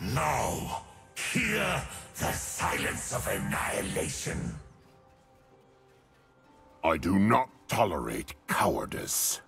Now, hear the silence of annihilation. I do not tolerate cowardice.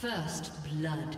First blood.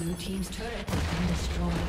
Blue team's turret has been destroyed.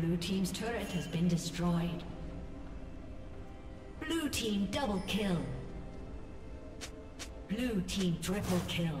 Blue team's turret has been destroyed. Blue team double kill. Blue team triple kill.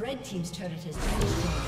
Red team's turret has been destroyed.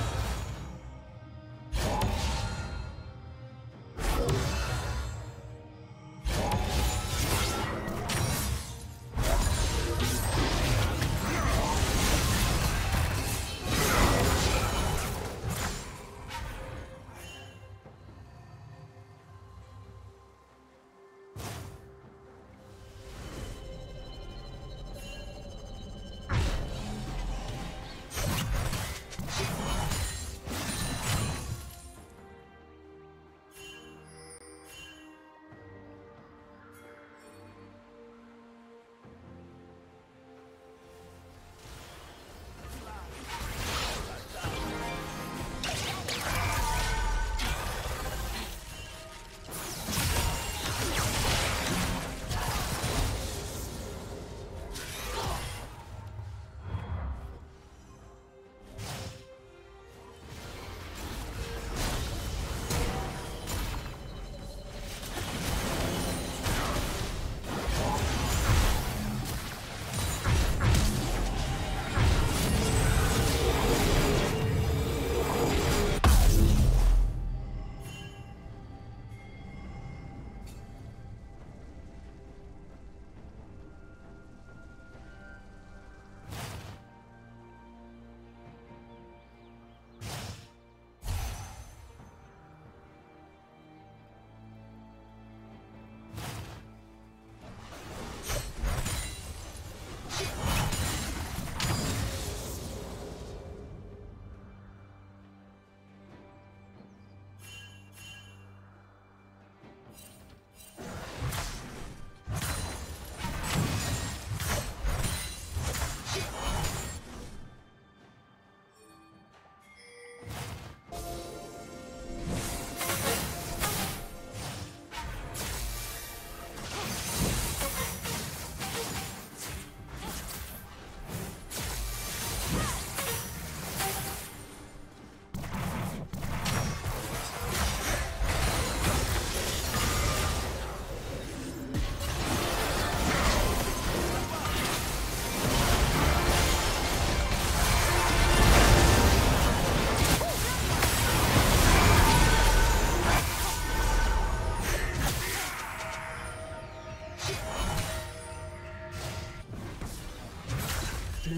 Blue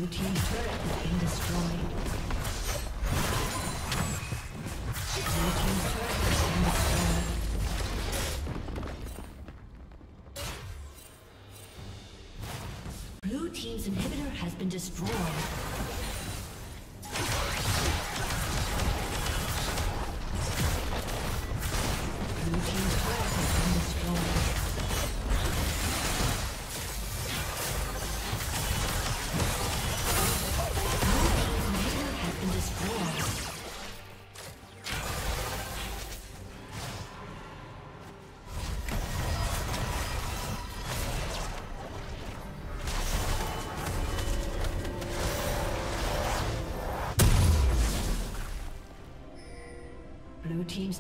team turret has been destroyed. Blue team turret has been destroyed. Blue team's inhibitor has been destroyed. Blue team's